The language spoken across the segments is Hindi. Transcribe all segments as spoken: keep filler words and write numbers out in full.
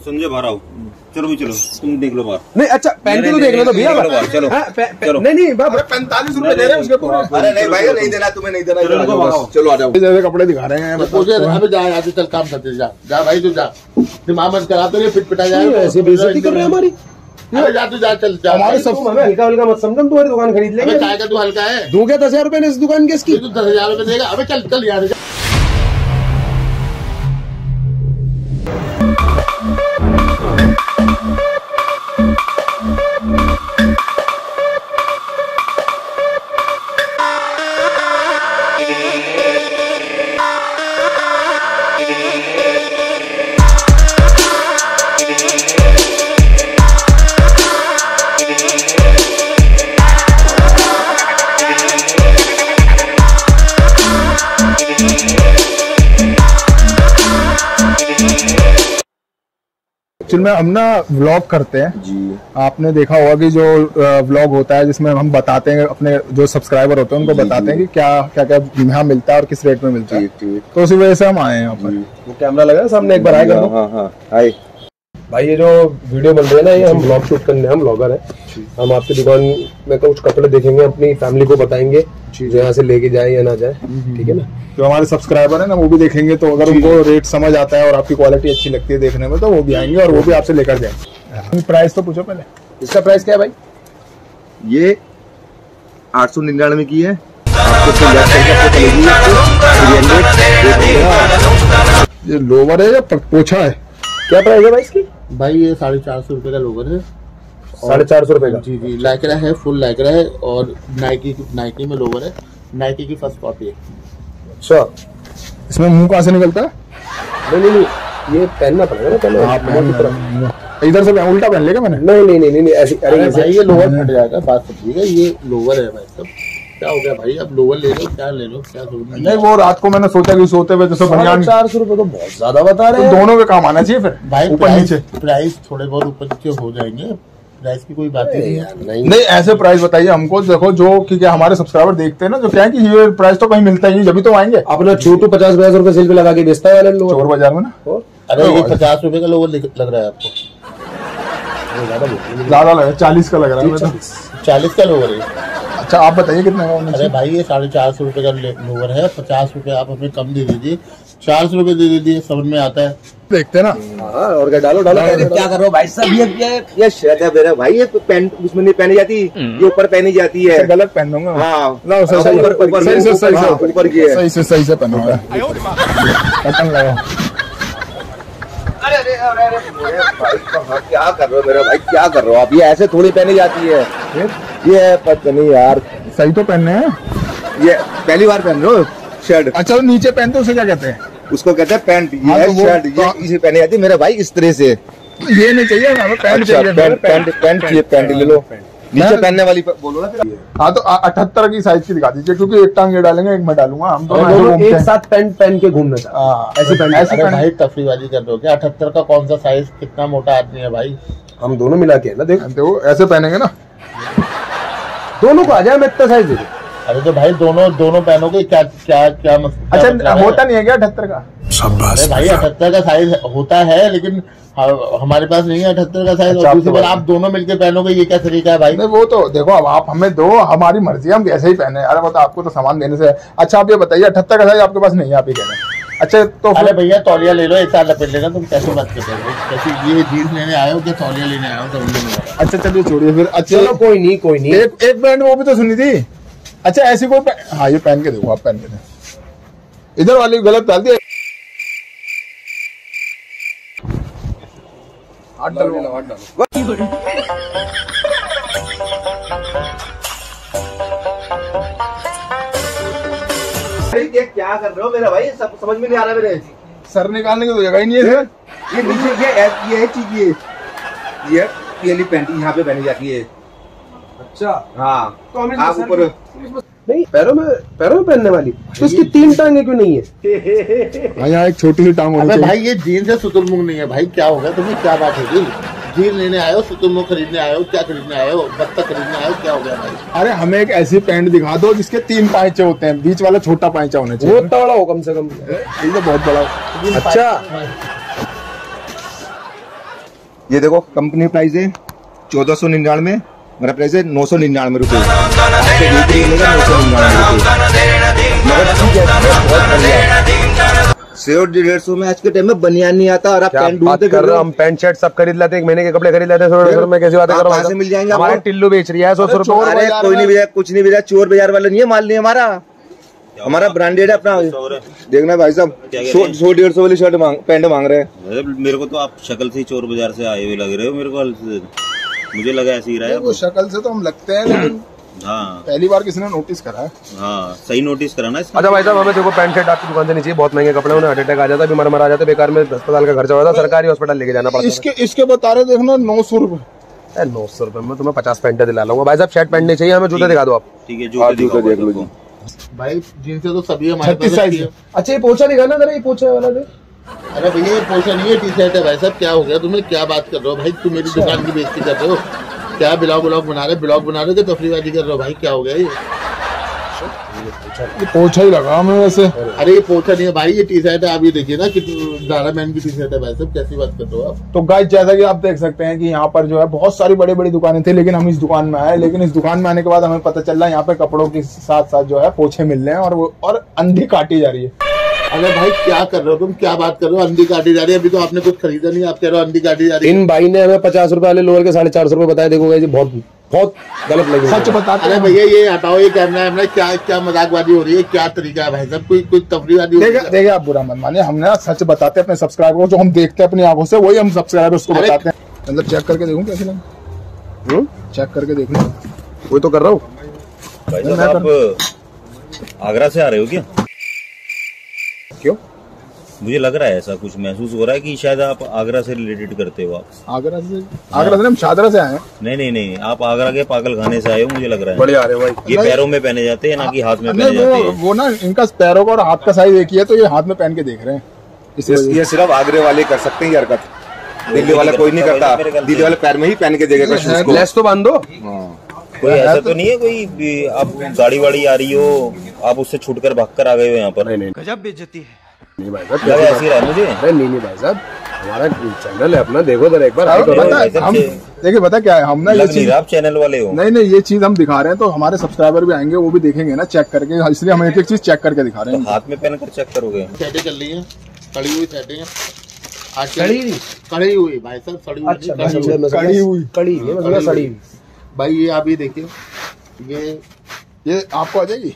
संजय भराव चलो भी चलो तुम देख लो बार नहीं। अच्छा पैंतीस तो देख लो तो भैया चलो चलो नहीं नहीं पैंतालीस रुपए दे रहे हैं उसके पूरा। अरे नहीं भाई नहीं देना तुम्हें नहीं देना चलो आ जाओ। कपड़े दिखा रहे हैं चल काम करते जा जा भाई तू जा दिमाग मत करा तो फिट पिटा जाए ऐसी बेइज्जती कर रहे हैं हमारी। जा तू जा चल जा हमारे सब हल्का हल्का मत समझ तुम्हारी दुकान खरीद लेंगे का तू हल्का है दूंगा दस हजार रुपए इस दुकान के इसकी दस हजार रुपए देगा। अबे चल चल यार एक्चुअली में हम ना व्लॉग करते हैं जी। आपने देखा होगा कि जो व्लॉग होता है जिसमें हम बताते हैं अपने जो सब्सक्राइबर होते हैं उनको जी, बताते जी, हैं कि क्या क्या क्या यहाँ मिलता है और किस रेट में मिलता है। तो उसी वजह से हम आए हैं यहाँ पर। कैमरा लगा सामने एक बार आएगा हाँ, हाँ, हाँ, भाई ये जो वीडियो बन रही है ना ये हम व्लॉग शूट करने हम ब्लॉगर हैं। हम आपकी दुकान में कुछ कपड़े देखेंगे अपनी फैमिली को बताएंगे यहाँ से लेके जाए या ना जाए ठीक है ना। जो हमारे सब्सक्राइबर है ना वो भी देखेंगे तो अगर उनको रेट समझ आता है और आपकी क्वालिटी अच्छी लगती है देखने में तो वो भी आएंगे और वो भी आपसे लेकर जाएंगे। प्राइस तो पूछो पहले इसका प्राइस क्या है भाई। ये आठ सौ निन्यानवे की है। ये लोवर है या पोछा है क्या प्राइस है भाई इसकी। भाई ये साढ़े चार सौ रुपए का लोवर है। साढ़े चार सौ रुपए का जी जी लाइक्रा है फुल लाइक्रा है और नाइकी नाइकी में लोवर है। नाइकी की फर्स्ट कॉपी है। अच्छा इसमें मुंह कहाँ से निकलता है। नहीं नहीं ये पहनना पड़ेगा ना आप इधर से उल्टा पहन लेगा मैंने। नहीं नहीं नहीं नहीं ऐसी अरे भाई ये लोवर फट जाएगा बात समझिएगा ये लोवर है भाई सब क्या हो गया भाई अब लोवर ले लो क्या ले लो क्या नहीं वो रात को मैंने सोचा कि सोते हुए जैसे बनियान चार सौ रुपए तो बहुत ज्यादा बता रहे हैं दोनों पे काम आना चाहिए फिर भाई ऊपर नीचे प्राइस थोड़े बहुत ऊपर नीचे हो जाएंगे प्राइस की कोई बात नहीं है यार नहीं नहीं ऐसे प्राइस बताइए हमको। देखो जो कि क्या हमारे सब्सक्राइबर देखते हैं ना जो क्या है कि ये प्राइस तो कहीं मिलता ही नहीं जब तो आएंगे। अपना छोटू पचास पचास रुपए सेल पे लगा के बेचता है चोर बाजार में ना। अरे ये पचास रुपए का लोवर लग रहा है आपको ज्यादा लग रहा है चालीस का लग रहा है चालीस का लोवर है। अच्छा आप बताइए कितना। अरे भाई ये साढ़े चार सौ रुपए का लोवर है पचास रुपए आप हमें कम दे दीजिए चार सौ रुपए दे दीजिए समझ में आता है देखते हैं ना। और क्या डालो डालो क्या कर रहे हो भाई सब ये ये शर्ट है मेरा भाई ये पैंट उसमें नहीं पहनी जाती ये ऊपर पहनी जाती है गलत पहन दूंगा हाँ सही से सही से ऊपर की है सही से सही से पहनूंगा। अरे अरे अरे क्या कर रहे हो मेरा भाई क्या कर रहे हो आप ये ऐसे थोड़ी पहनी जाती है ये पता नहीं यार सही तो पहनने हैं ये पहली बार पहन रहे हो शर्ट। अच्छा नीचे पहनते उसे क्या कहते हैं उसको कहते हैं पैंट ये है शर्ट ये इसे पहने जाती है मेरा भाई इस तरह से ये नहीं चाहिए हमें पैंट चाहिए पैंट पैंट पैंट ये पैंट ले लो नीचे पहनने वाली बोलो ना फिर। हाँ तो अठहत्तर की साइज की दिखा दीजिए क्योंकि एक टांग ये डालेंगे एक मैं डालूंगा हम दोनों एक साथ पैंट पहन के घूमने ऐसी पैंट ऐसी भाई तफरी वाली कर दोगे। अठहत्तर का कौन सा साइज कितना मोटा आदमी है भाई हम दोनों मिला के ना देखो ऐसे पहनेंगे ना दोनों को आ जाए मैं इतना साइज दे दूँ। अरे तो भाई दोनों दोनों पहनोगे क्या क्या क्या मसला। अच्छा क्या होता है? नहीं है क्या अठहत्तर का। अरे भाई अठहत्तर का साइज होता है लेकिन हमारे पास नहीं है अठहत्तर का साइज। अच्छा, दूसरी बार आप दोनों मिलके पहनोगे ये क्या तरीका है भाई। नहीं वो तो देखो अब आप हमें दो हमारी मर्जी हम ऐसे ही पहने। अरे वो तो आपको तो सामान देने से। अच्छा आप ये बताइए अठहत्तर का साइज आपके पास नहीं है आप ही कह रहे हैं। अच्छा तो अरे भैया तौलिया ले लो एक साथ लपेट लेना तुम कैसे बात कर रहे हो ये जींस लेने आए हो क्या तौलिया लेने आए हो। अच्छा चलिए छोड़िए फिर। अच्छा कोई नहीं कोई नहीं एक ब्रांड वो भी तो सुनी थी। अच्छा ऐसी कोई हाँ ये पहन के देखो आप पहन के देखो इधर वाली गलत डाल दिया आठ डालो आठ डालो। ये क्या कर रहे हो मेरा भाई सब समझ में नहीं आ रहा मेरे सर निकालने की तो जगह ही नहीं है। ये नीचे ये ये चीज ये ये पीली पैंट यहाँ पे पहनी जाती है। अच्छा हाँ तो आप ऊपर नहीं पैरों में पैरों में पहनने वाली तो इसकी तीन टांगे क्यों नहीं है। हाँ यहाँ एक छोटी सी टांग होगी। भाई ये जीन्स है शुतुरमुर्ग नहीं है भाई क्या होगा तुम्हें क्या बात होगी जीन्स लेने आए हो शुतुरमुर्ग खरीदने आए हो क्या खरीदने आए हो बत्तख खरीदने आए हो क्या हो गया भाई। अरे हमें एक ऐसी पैंट दिखा दो जिसके तीन पायचे होते हैं बीच वाला छोटा पायचा होना चाहिए बहुत बड़ा हो कम से कम बहुत बड़ा। अच्छा ये देखो कंपनी प्राइस है चौदह सौ निन्यानवे, मेरा प्राइस है नौ सौ निन्यानवे रुपये। डेढ़ सौ में आज के टाइम में बनियान नहीं आता और आप पैंट ढूंढते कर रहे हो। हम पैंट शर्ट सब खरीद लाते, एक महीने के कपड़े खरीद लाते हैं, कैसी बातें कर रहे हो। मिल जाएंगे, हमारे टिल्लू बेच रही है सौ सौ रुपये। कोई नहीं भेजा, कुछ नहीं भेजा, चोर बाजार वाला नहीं है, माल नहीं हमारा, हमारा ब्रांडेड है अपना। देखना भाई साहब, सौ डेढ़ सौ वाली शर्ट मांग पैंट मांग रहे हैं मेरे को। तो आप शक्ल से चोर बाजार से आए हुए लग रहे हो मेरे को, मुझे लगा ऐसे ही रहा है वो। शक्ल से तो हम लगते हैं, लेकिन हाँ पहली बार किसी ने नोटिस करा है। हाँ सही नोटिस कराना। अच्छा भाई साहब, हमें देखो पैंट शर्ट आपकी दुकान से नहीं चाहिए, बहुत महंगे कपड़े, उन्हें हार्ट अटैक आ जाता, बीमार मर आ जाता, बेकार में अस्पताल का खर्चा होता, सरकारी हॉस्पिटल लेके जाना पड़ता। इसके इसके बता रहे देखना नौ सौ रूपये नौ सौ रूपये में तुम्हें पचास पैंट दिला लूंगा। भाई साहब शर्ट पैंट नहीं चाहिए, हमें जूते दिखा दो आप। ठीक है जूते देख लो भाई, जींस तो सभी हमारे पास है। अच्छा ये पोछा दिखा ना जरा, ये पोछा वाला दे। अरे भैया ये पोछा नहीं है, टी शर्ट है। भाई साहब क्या हो गया तुम्हें, क्या बात कर रहे हो भाई, तुम मेरी दुकान की बेइज्जती कर रहे हो। क्या ब्लॉग ब्लॉग बना रहे ब्लॉग बना रहे थे, तफरीबाजी कर रहे हो भाई, क्या हो गया ये। ये पोछा ही लगा हमें वैसे। अरे ये पोछा नहीं है भाई, ये टी शर्ट है, आप ये देखिए ना कितनी ज़ारा मैन की टी शर्ट है। भाई साहब कैसी बात कर रहे हो आप। तो गाइस जैसा कि आप देख सकते हैं कि यहाँ पर जो है बहुत सारी बड़ी बड़ी दुकानें थी, लेकिन हम इस दुकान में आए। लेकिन इस दुकान में आने के बाद हमें पता चला यहाँ पे कपड़ों के साथ साथ जो है पोछे मिल रहे हैं, और वो और अंधी काटी जा रही है। अरे भाई क्या कर रहे हो तुम, क्या बात कर रहे हो, अंधी काटी जा रही है। अभी तो आपने कुछ खरीदा नहीं, आप कह रहे हो अंधी काटी जा रही है। इन भाई ने हमें पचास रुपए वाले लोअर के साढ़े चार सौ रुपए बताया। देखो गाइस बहुत बहुत गलत लगे, सच बताते हैं। अरे भैया ये हटाओ, ये कैमरा है, क्या क्या मजाकबाजी हो रही है, क्या तरीका है भाई साहब, कोई कोई तफरीवादी। देखिए आप बुरा मत मानिए, हम ना सच बताते हैं अपने सब्सक्राइबर को, जो हम देखते हैं अपनी आंखों से वही हम सब्सक्राइबर उसको बताते हैं। मतलब चेक करके देखूं कैसे ना, चेक करके देख लूं, वही तो कर रहा हूँ। आप आगरा से आ रहे हो क्या? क्यों? मुझे लग रहा है ऐसा कुछ महसूस हो रहा है कि शायद आप आगरा से रिलेटेड करते हो। आप आगरा से? आगरा से हम शादरा से आए हैं। नहीं नहीं नहीं, आप आगरा के पागल खाने से आए हो मुझे लग रहा है। बड़े आ रहे भाई, ये पैरों में पहने जाते हैं ना कि हाथ में पहने जाते हैं। वो ना इनका पैरों का और हाथ का साइज एक ही है, तो ये हाथ में पहन के देख रहे हैं। ये सिर्फ आगरे वाले कर सकते हैं ये हरकत, दिल्ली वाला कोई नहीं करता। दिल्ली वाले पैर में ही पहन के देखेगा। लेस तो बांध दो। कोई ऐसा तो नहीं है कोई आप गाड़ी वाड़ी आ रही हो, आप उससे छूटकर भागकर आ गए हो यहाँ पर। नहीं नहीं गजब बेइज्जती है। नहीं भाई साहब ऐसी रहा मुझे। अरे नहीं नहीं भाई साहब, हमारा चैनल है अपना, देखो जरा एक बार। हम देखिए बता क्या है, हम ना ये चीज आप चैनल वाले हो। नहीं नहीं ये चीज हम दिखा रहे हैं तो हमारे सब्सक्राइबर भी आएंगे, वो भी देखेंगे ना चेक करके, इसलिए हम एक एक चीज चेक करके दिखा रहे हैं। हाथ में पहन कर चेक करोगे। कड़ी हुई सड़ी कड़ी हुई भाई साहब, सड़ी हुई कड़ी सड़ी भाई। ये आप ये देखिए, ये ये आपको आ जाएगी,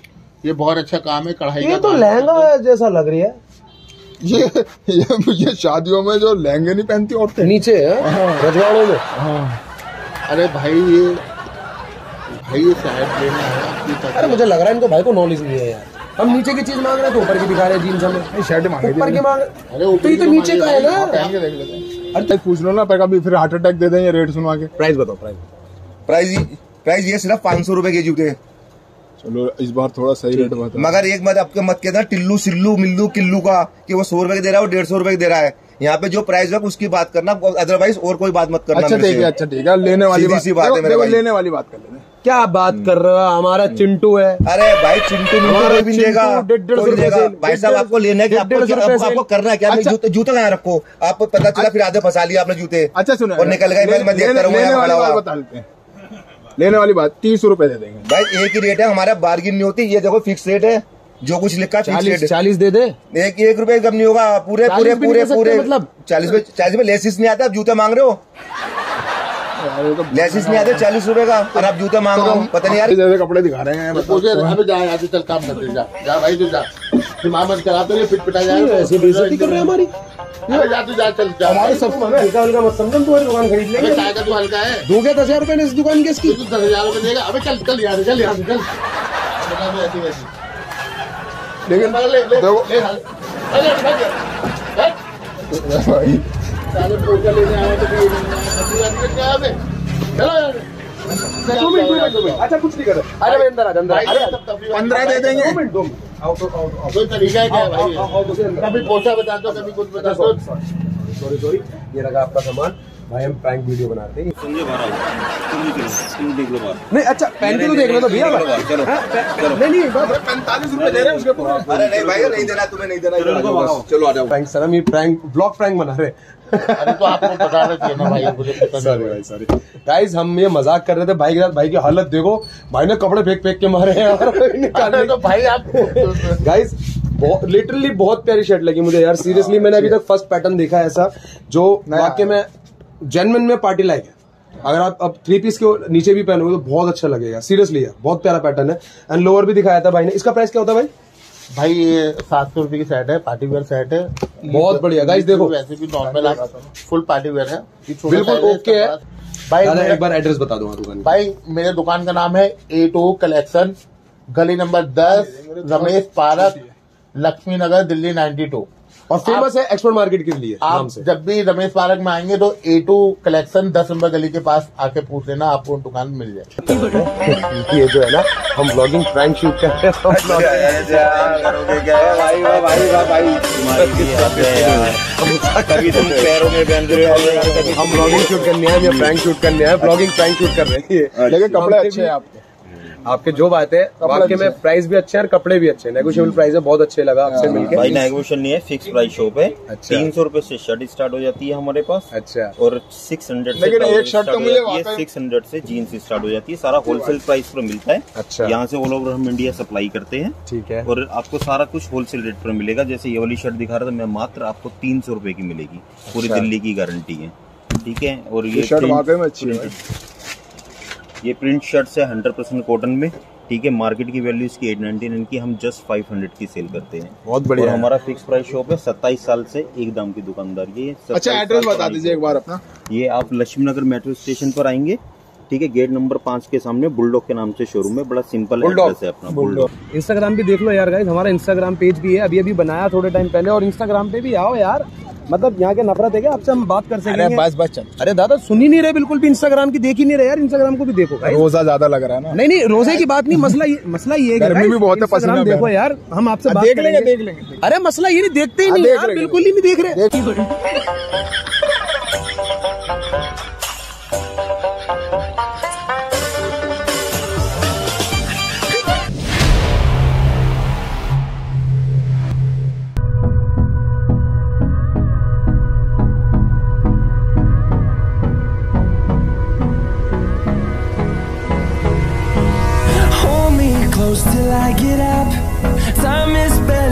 ये बहुत अच्छा काम है कढ़ाई का। ये तो लहंगा जैसा लग रही है ये ये मुझे शादियों में जो लहंगे नहीं पहनती औरतें नीचे रजवाड़ों में। अरे भाई ये भाई ये शायद लेना है। अरे मुझे लग रहा है इनको भाई को नॉलेज नहीं है यार, हम नीचे की चीज मांग रहे तो ऊपर की दिखा रहे हैं। जींस हमें शर्ट मांग रहे तो नीचे का है ना। अरे पूछ लो ना कभी, फिर हार्ट अटैक दे देंगे। रेट सुनवा के प्राइस बताओ, प्राइस प्राइस प्राइस ये सिर्फ पाँच सौ रुपए के जूते। चलो इस बार थोड़ा सही रेट बता, मगर एक बात आपके मत कहना टिल्लू सिल्लू मिल्लू किल्लू का कि वो सौ रुपए के दे रहा है, वो डेढ़ सौ रुपए के दे रहा है। यहाँ पे जो प्राइस है उसकी बात करना, अदरवाइज और कोई बात मत करना। अच्छा ठीक है, अच्छा ठीक है, लेने वाली बात है, लेने वाली बात कर लेना। क्या बात कर रहे हो, हमारा चिंटू है। अरे भाई चिंटू भी लेगा भाई साहब। आपको लेना है कि आपको करना है क्या? जूते कहाँ रखो आप, पता चला फिर आधे फंसा लिया आपने जूते। अच्छा सुनो और निकल गए। लेने वाली बात तीस रुपए दे देंगे भाई, एक ही रेट है हमारा, बार्गिन नहीं होती। ये देखो फिक्स रेट है, जो कुछ लिखा है चालीस दे दे, एक एक रुपए कम नहीं होगा। पूरे पूरे पूरे पूरे मतलब चालीस में चालीस में लेसिस नहीं आता। आप जूते मांग रहे हो, लेसिस नहीं आते चालीस रुपए का, और आप जूते मांग रहे हो। पता नहीं यार कपड़े दिखा रहे हैं। चल काम करते हमारे सब दुकान खरीद लेंगे। दोगे दस हजार रुपए इस दुकान के, इसकी दस हजार रुपए देगा। अबे चल चल यार चल यार चल। लेकिन अच्छा कुछ नहीं कर रहा। अरे अंदर पंद्रह दे देंगे। कोई तरीका है क्या भाई? कभी पोछा बता दो, कभी कुछ बता दो। सॉरी सॉरी, ये लगा आपका सामान। भाई हम प्रैंक वीडियो बनाते हैं। संजय भराव तुम देख लो बात नहीं। अच्छा पैंतीस देख लो तो भैया नहीं नहीं पैंतालीस रुपए दे रहे हैं उसके ऊपर। अरे नहीं भाई नहीं देना, तुम्हें नहीं देना, चलो आ जाओ। प्रैंक सर हम ये प्रैंक ब्लॉग प्रैंक बना रहे तो आपको बता रहे ना भाई, मुझे पता सॉरी भाई सॉरी गाइस हम ये मजाक कर रहे थे भाई के साथ। भाई की हालत देखो, भाई ने कपड़े फेंक फेंक के मारे यार। तो भाई आप गाइस लिटरली बहुत प्यारी शर्ट लगी मुझे यार सीरियसली। मैंने अभी तक फर्स्ट पैटर्न देखा है ऐसा जो वाकई में जेन्युइन में पार्टी लाइक है। अगर आप अब थ्री पीस के नीचे भी पहनोगे तो बहुत अच्छा लगेगा सीरियसली यार, बहुत प्यारा पैटर्न है। एंड लोअर भी दिखाया था भाई ने। इसका प्राइस क्या होता है भाई? भाई ये सात सौ रुपए की सेट है, पार्टी वेयर सेट है, बहुत बढ़िया। गाइस देखो वैसे भी नॉर्मल फुल पार्टी वेयर है, बिल्कुल ओके है भाई। एक बार एड्रेस बता दूंगा दुकान भाई। मेरे दुकान का नाम है ए टू कलेक्शन, गली नंबर दस, Ramesh park, Lakshmi Nagar, Delhi ninety two. और फेमस है एक्सपर्ट मार्केट के लिए। आप जब भी रमेश पार्क में आएंगे तो ए टू कलेक्शन दस नंबर गली के पास आके पूछ लेना, आपको दुकान मिल जाएगी। ये जो है ना हम ब्लॉगिंग फ्रेंड शूट कर रहे हैं, हम ब्लॉगिंग शूट करने आए, फ्रेंक शूट करने आए, ब्लॉगिंग फ्रेंक शूट कर रहे हैं। लेकिन कपड़े अच्छे हैं आपके, आपके जो बात है आपके में प्राइस भी अच्छे हैं और कपड़े भी अच्छे हैं, नेगोशियेबल प्राइस है, बहुत अच्छे लगा आपसे मिलकर। भाई नेगोशिएशन नहीं है, फिक्स प्राइस शॉप है। तीन सौ रूपये से शर्ट स्टार्ट हो जाती है हमारे पास। अच्छा। और सिक्स हंड्रेड से सिक्स हंड्रेड से जीन्स स्टार्ट हो जाती है। सारा होलसेल प्राइस पर मिलता है। अच्छा। यहाँ से ऑल ओवर हम इंडिया सप्लाई करते हैं, ठीक है। और आपको सारा कुछ होलसेल रेट पर मिलेगा। जैसे ये वाली शर्ट दिखा रहा था मैं, मात्र आपको तीन सौ रूपये की मिलेगी, पूरी दिल्ली की गारंटी है, ठीक है। और ये शर्ट वाकई में अच्छी है। ये प्रिंट शर्ट्स है हंड्रेड परसेंट कॉटन में, ठीक है। मार्केट की वैल्यू इसकी एट नाइन्टी नाइन की हम जस्ट फाइव हंड्रेड की सेल करते हैं, बहुत बढ़िया। और हमारा फिक्स प्राइस शॉप है, सत्ताईस साल से एक दाम की दुकानदार ये। अच्छा एड्रेस बता दीजिए एक बार अपना। ये आप लक्ष्मी नगर मेट्रो स्टेशन पर आएंगे, ठीक है, गेट नंबर पांच के सामने बुलडोक के नाम से शोरूम है। बड़ा सिंपल एड्रेस है अपना, बुलडोक। इंस्टाग्राम भी देख लो यार गाइस, हमारा इंस्टाग्राम पेज भी है, अभी अभी बनाया थोड़े टाइम पहले। और इंस्टाग्राम पे भी आओ यार, मतलब यहाँ के नफरत है क्या आपसे, हम बात कर सकेंगे। अरे बस बस चल, अरे दादा सुन ही नहीं रहे बिल्कुल भी, इंस्टाग्राम की देख ही नहीं रहे यार। इंस्टाग्राम को भी देखो, रोजा ज्यादा लग रहा है ना। नहीं नहीं रोजे की बात नहीं, मसला ये मसला ये गर्मी भी बहुत है, पसीना देखो यार। हम आपसे बात देख लेंगे देख लेंगे अरे मसला ये नहीं, देखते ही नहीं, बिल्कुल ही नहीं देख रहे। Till I get up, time is better.